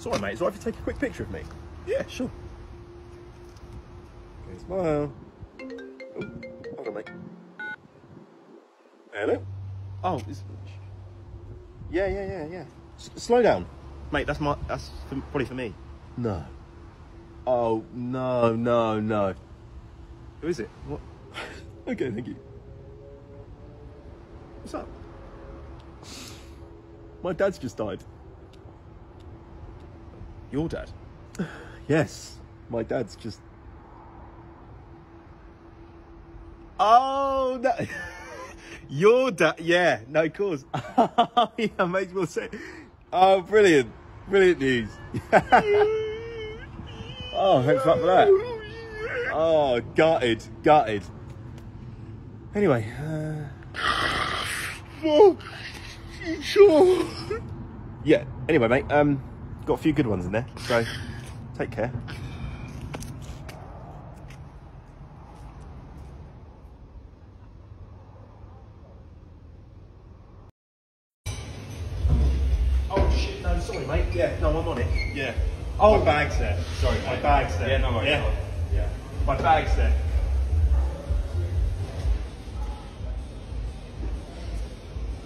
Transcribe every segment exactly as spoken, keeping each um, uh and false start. Sorry mate, it's all right if you take a quick picture of me? Yeah, sure. Okay, smile. Oh, hold on mate. Hello? Oh, it's... Yeah, yeah, yeah, yeah. S slow down. Mate, that's my... that's for, probably for me. No. Oh, no, no, no. Who is it? What? Okay, thank you. What's up? My dad's just died. Your dad? Yes. My dad's just... Oh, no. Your dad? Yeah, no, of course. Yeah, makes more sense. Oh, brilliant. Brilliant news. Oh, thanks a lot for that. Oh, gutted. Gutted. Anyway. Uh... Oh, sure. Yeah, anyway, mate. Um, got a few good ones in there, so take care. Yeah, no, I'm on it. Yeah. Oh, my bag's there. Sorry, mate. My bag's there. Yeah, no, my yeah. yeah. My bag's there.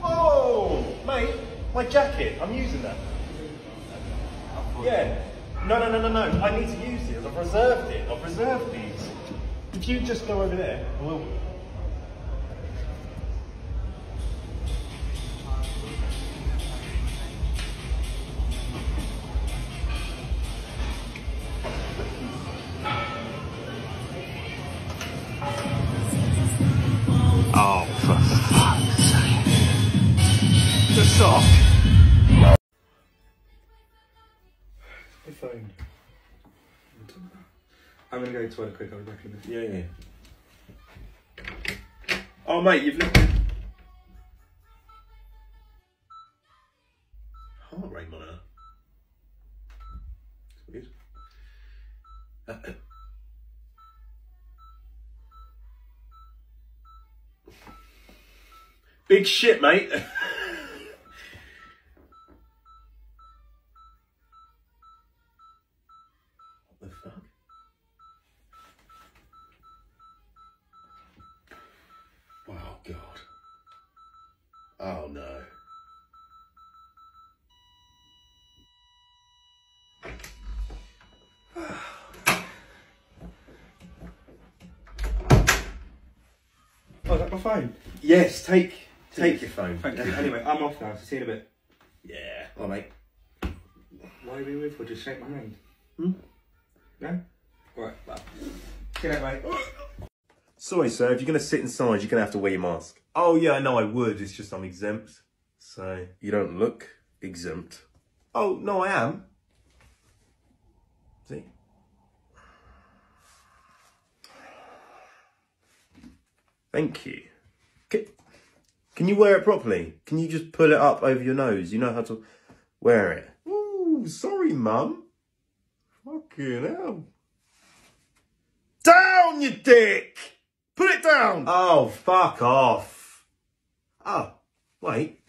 Whoa, mate, my jacket. I'm using that. Yeah. No, no, no, no, no. I need to use these. I've reserved it. I've reserved these. If you just go over there, I will. Sock. The phone. I'm gonna go to the toilet quick, I'll be back in a minute. Yeah, yeah. Oh mate, you've looked heart rate monitor. That's weird. Uh -oh. Big shit, mate. Oh no. Oh, is that my phone? Yes, take take, take your phone. Thank you. Anyway, I'm off now, so see you in a bit. Yeah. All right, mate. Why are we with for? Just shake my hand. Hmm? No? All right, bye. See you later, mate. Sorry, sir, if you're going to sit inside, you're going to have to wear your mask. Oh, yeah, I know I would. It's just I'm exempt. So... You don't look exempt. Oh, no, I am. See? Thank you. Can, can you wear it properly? Can you just pull it up over your nose? You know how to wear it. Ooh, sorry, mum. Fucking hell. Down, you dick! Put it down! Oh, fuck off. Oh, wait.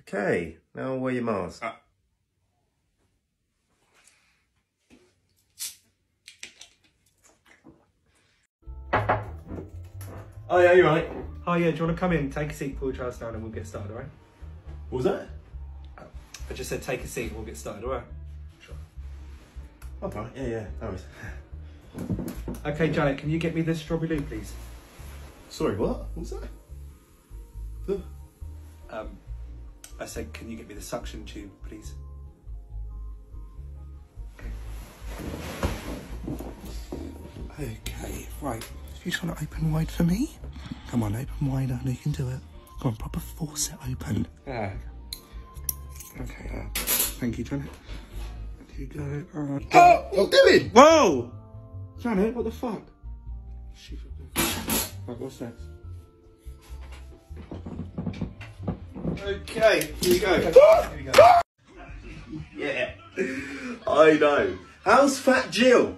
Okay, now wear your mask. Uh Oh yeah, you're right. Oh yeah, do you want to come in, take a seat, pull your trousers down and we'll get started, alright? What was that? I just said take a seat and we'll get started, alright? Sure. That's alright, yeah, yeah, no worries. Okay, Janet, can you get me this strawberry loo, please? Sorry, what? What was that? The... Um, I said, can you get me the suction tube, please? Okay. Okay, right. If you just want to open wide for me, come on, open wide, I know you can do it. Come on, proper force it open. Yeah. Okay, uh, thank you, Janet. There you go. Uh, oh, what are you doing? Whoa! Janet, what the fuck? Shit. Right, what's that? Okay, here we go. Here we go. Yeah. I know. How's Fat Jill?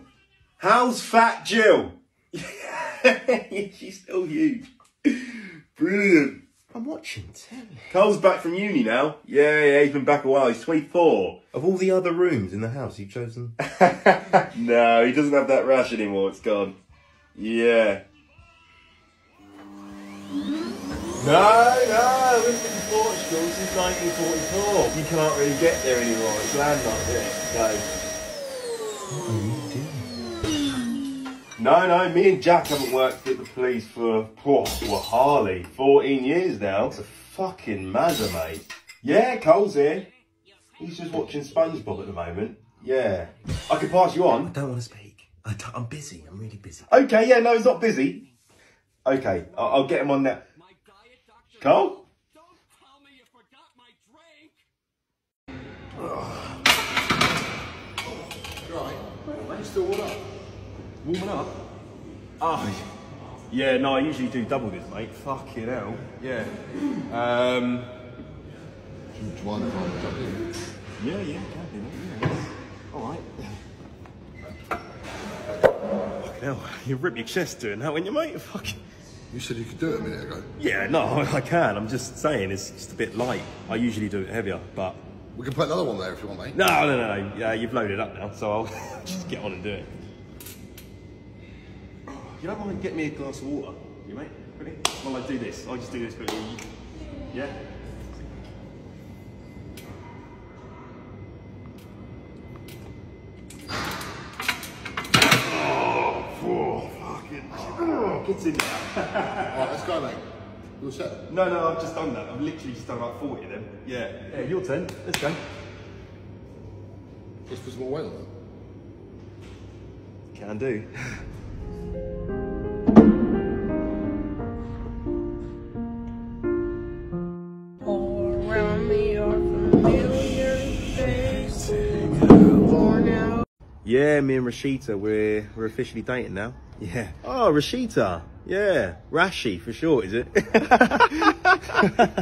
How's Fat Jill? She's still huge. Brilliant. I'm watching telly. Cole's back from uni now. Yeah, yeah, he's been back a while. He's twenty-four. Of all the other rooms in the house, you've chosen... No, he doesn't have that rash anymore. It's gone. Yeah. No, no, we've been to Portugal since nineteen forty-four. You can't really get there anymore. It's land like this. No. What are you doing? No, no, me and Jack haven't worked at the police for, oh, well, Harley, fourteen years now. It's a fucking mazza, mate. Yeah, Cole's here. He's just watching SpongeBob at the moment. Yeah. I can pass you on. I don't want to speak. I don't, I'm busy. I'm really busy. Okay, yeah, no, he's not busy. Okay, I'll, I'll get him on now. Cole? Don't tell me you forgot my drink! Oh. Right, wait, are you still warm up? Warming up? Oh, yeah, no, I usually do double this, mate. Fucking hell. Yeah. Um... Do you want to double it? Yeah, yeah, yeah, yeah, yeah. Alright. Fucking hell, you ripped your chest doing that, wouldn't you, mate? Fucking... You said you could do it a minute ago. Yeah, no, I can. I'm just saying it's just a bit light. I usually do it heavier, but... We can put another one there if you want, mate. No, no, no, no. Yeah, you've loaded up now, so I'll just get on and do it. You don't mind getting me a glass of water, you mate? Ready? While I do this, I'll just do this quickly. Yeah? It's in there. Alright, let's go, mate. You're set. No, no, I've just done that. I've literally just done like forty of them. Yeah. Yeah, your turn. Let's go. Just put some more weight on that. Can do. Yeah, me and Rashita, we're, we're officially dating now. Yeah. Oh, Rashita. Yeah. Rashi for short, is it?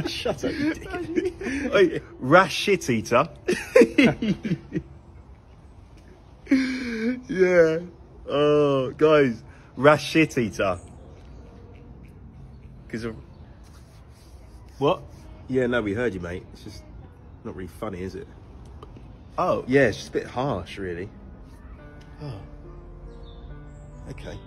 Shut up, you dickhead. Wait, Rashitita. Yeah. Oh, guys. Rashitita. Because of... What? Yeah, no, we heard you, mate. It's just not really funny, is it? Oh, yeah, it's just a bit harsh, really. Oh. Okay.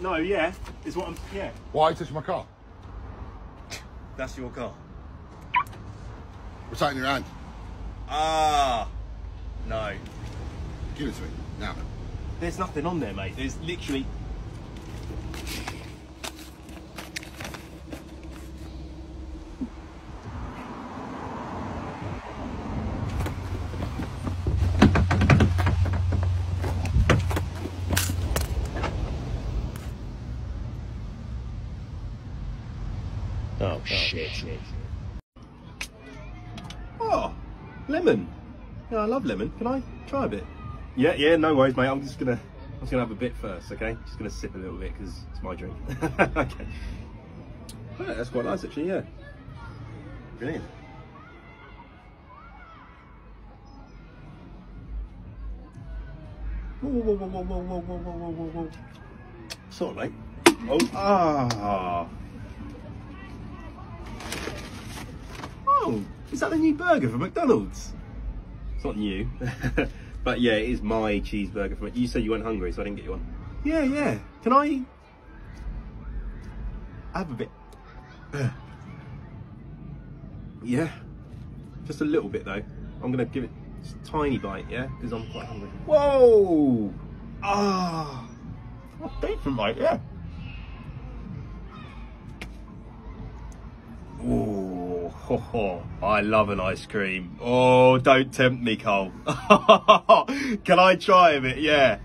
No, yeah, is what I'm, yeah. Why touch my car? That's your car. What's that in your hand? Ah, no. Give it to me, now. There's nothing on there, mate. There's literally... Oh, shit. Oh, lemon. Yeah, I love lemon. Can I try a bit? Yeah, yeah, no worries, mate. I'm just gonna, I'm just gonna have a bit first, okay? Just gonna sip a little bit because it's my drink. Okay. Oh, that's quite nice, actually. Yeah. Brilliant. Whoa, whoa, whoa, whoa, whoa, whoa, whoa, whoa, whoa, whoa. Sort of, mate. Oh, ah. Oh, is that the new burger from McDonald's? It's not new, but yeah, it is my cheeseburger from it. You said you weren't hungry, so I didn't get you one. Yeah, yeah. Can I have a bit? Yeah, just a little bit though. I'm gonna give it just a tiny bite, yeah, because I'm quite hungry. Whoa! Ah, oh, that's decent, mate. Yeah. Ho, ho. I love an ice cream. Oh, don't tempt me, Cole. Can I try a bit? Yeah.